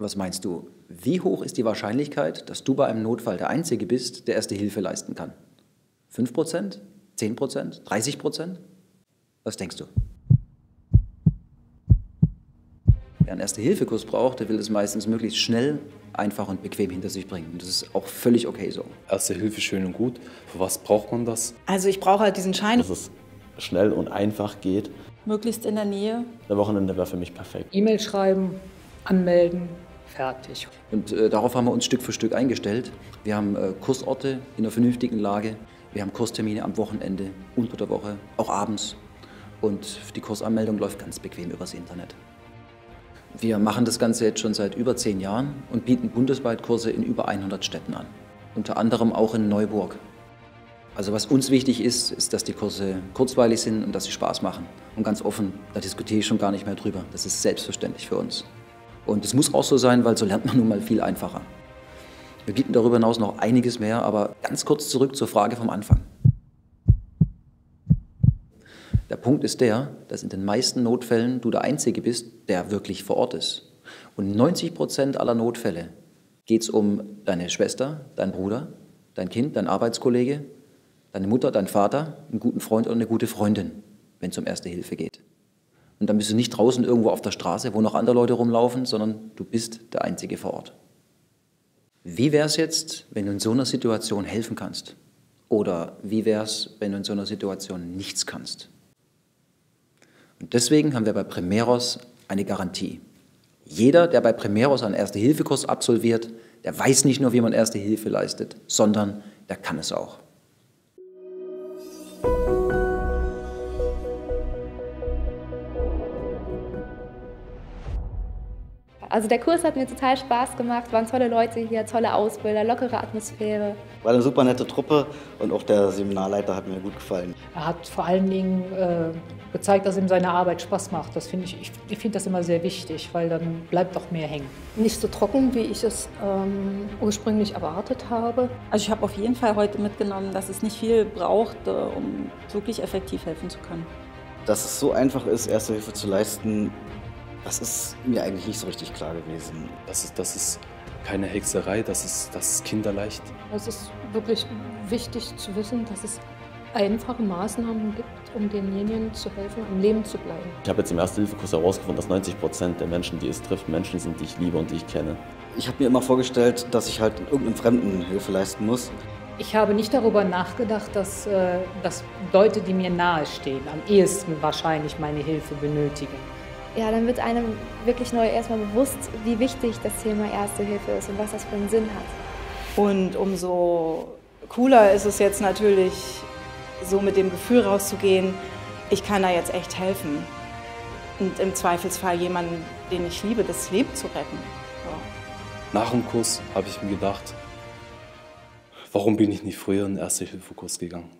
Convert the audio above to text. Was meinst du, wie hoch ist die Wahrscheinlichkeit, dass du bei einem Notfall der Einzige bist, der erste Hilfe leisten kann? 5%? 10%? 30%? Was denkst du? Wer einen Erste-Hilfe-Kurs braucht, der will es meistens möglichst schnell, einfach und bequem hinter sich bringen. Das ist auch völlig okay so. Erste Hilfe schön und gut. Für was braucht man das? Also ich brauche halt diesen Schein. Dass es schnell und einfach geht. Möglichst in der Nähe. Der Wochenende wäre für mich perfekt. E-Mail schreiben, anmelden, fertig. Und darauf haben wir uns Stück für Stück eingestellt. Wir haben Kursorte in einer vernünftigen Lage. Wir haben Kurstermine am Wochenende, unter der Woche, auch abends. Und die Kursanmeldung läuft ganz bequem übers Internet. Wir machen das Ganze jetzt schon seit über 10 Jahren und bieten bundesweit Kurse in über 100 Städten an. Unter anderem auch in Neuburg. Also was uns wichtig ist, ist, dass die Kurse kurzweilig sind und dass sie Spaß machen. Und ganz offen, da diskutiere ich schon gar nicht mehr drüber. Das ist selbstverständlich für uns. Und es muss auch so sein, weil so lernt man nun mal viel einfacher. Wir bieten darüber hinaus noch einiges mehr, aber ganz kurz zurück zur Frage vom Anfang. Der Punkt ist der, dass in den meisten Notfällen du der Einzige bist, der wirklich vor Ort ist. Und 90% aller Notfälle geht es um deine Schwester, deinen Bruder, dein Kind, dein Arbeitskollege, deine Mutter, deinen Vater, einen guten Freund oder eine gute Freundin, wenn es um Erste Hilfe geht. Und dann bist du nicht draußen irgendwo auf der Straße, wo noch andere Leute rumlaufen, sondern du bist der Einzige vor Ort. Wie wäre es jetzt, wenn du in so einer Situation helfen kannst? Oder wie wäre es, wenn du in so einer Situation nichts kannst? Und deswegen haben wir bei Primeros eine Garantie. Jeder, der bei Primeros einen Erste-Hilfe-Kurs absolviert, der weiß nicht nur, wie man Erste Hilfe leistet, sondern der kann es auch. Also der Kurs hat mir total Spaß gemacht, waren tolle Leute hier, tolle Ausbilder, lockere Atmosphäre. War eine super nette Truppe und auch der Seminarleiter hat mir gut gefallen. Er hat vor allen Dingen gezeigt, dass ihm seine Arbeit Spaß macht. Das finde ich finde das immer sehr wichtig, weil dann bleibt auch mehr hängen. Nicht so trocken, wie ich es ursprünglich erwartet habe. Also ich habe auf jeden Fall heute mitgenommen, dass es nicht viel braucht, um wirklich effektiv helfen zu können. Dass es so einfach ist, Erste Hilfe zu leisten, das ist mir eigentlich nicht so richtig klar gewesen. Das ist keine Hexerei, das ist kinderleicht. Es ist wirklich wichtig zu wissen, dass es einfache Maßnahmen gibt, um denjenigen zu helfen, am Leben zu bleiben. Ich habe jetzt im Erste-Hilfe-Kurs herausgefunden, dass 90% der Menschen, die es trifft, Menschen sind, die ich liebe und die ich kenne. Ich habe mir immer vorgestellt, dass ich halt irgendeinem Fremden Hilfe leisten muss. Ich habe nicht darüber nachgedacht, dass Leute, die mir nahestehen, am ehesten wahrscheinlich meine Hilfe benötigen. Ja, dann wird einem wirklich neu erstmal bewusst, wie wichtig das Thema Erste Hilfe ist und was das für einen Sinn hat. Und umso cooler ist es jetzt natürlich, so mit dem Gefühl rauszugehen, ich kann da jetzt echt helfen. Und im Zweifelsfall jemanden, den ich liebe, das Leben zu retten. So. Nach dem Kurs habe ich mir gedacht, warum bin ich nicht früher in den Erste-Hilfe-Kurs gegangen?